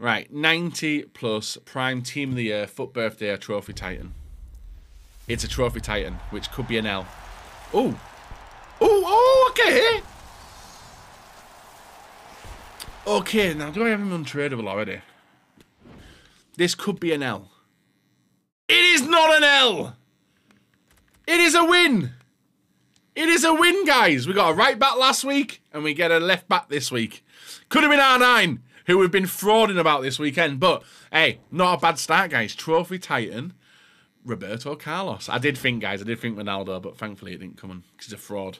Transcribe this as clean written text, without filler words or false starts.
Right, 90 plus, prime team of the year, foot birthday, a trophy titan. It's a trophy titan, which could be an L. Oh, oh, oh, okay. Okay, now do I have him untradeable already? This could be an L. It is not an L. It is a win. It is a win, guys. We got a right back last week, and we get a left back this week. Could have been R9, who we've been frauding about this weekend. But, hey, not a bad start, guys. Trophy titan, Roberto Carlos. I did think, guys, I did think Ronaldo, but thankfully it didn't come in because he's a fraud.